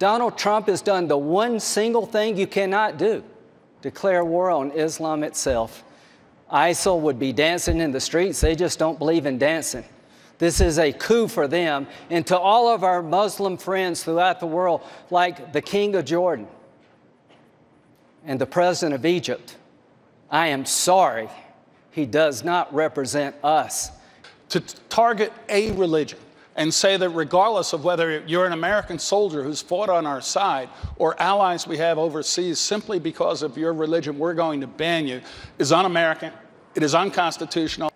Donald Trump has done the one single thing you cannot do, declare war on Islam itself. ISIL would be dancing in the streets. They just don't believe in dancing. This is a coup for them. And to all of our Muslim friends throughout the world, like the King of Jordan and the President of Egypt, I am sorry, he does not represent us. To target a religion and say that regardless of whether you're an American soldier who's fought on our side or allies we have overseas, simply because of your religion, we're going to ban you, is un-American. It is unconstitutional.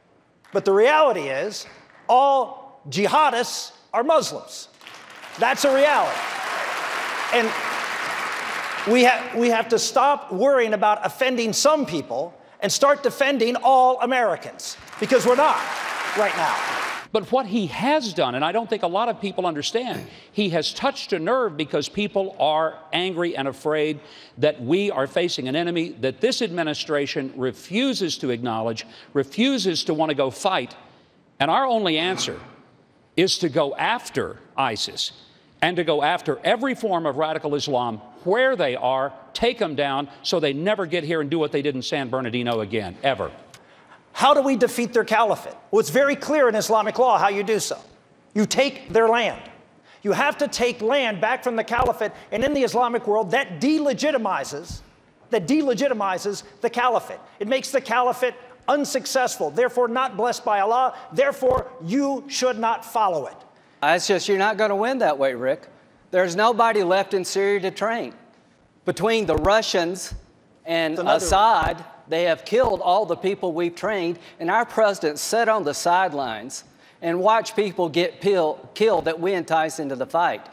But the reality is, all jihadists are Muslims. That's a reality. And we have to stop worrying about offending some people and start defending all Americans, because we're not right now. But what he has done, and I don't think a lot of people understand, he has touched a nerve because people are angry and afraid that we are facing an enemy that this administration refuses to acknowledge, refuses to want to go fight. And our only answer is to go after ISIS and to go after every form of radical Islam where they are, take them down so they never get here and do what they did in San Bernardino again, ever. How do we defeat their caliphate? Well, it's very clear in Islamic law how you do so. You take their land. You have to take land back from the caliphate, and in the Islamic world, that delegitimizes the caliphate. It makes the caliphate unsuccessful, therefore not blessed by Allah, therefore you should not follow it. It's just, you're not going to win that way, Rick. There's nobody left in Syria to train. Between the Russians and Assad, they have killed all the people we've trained, and our president sat on the sidelines and watched people get killed that we enticed into the fight.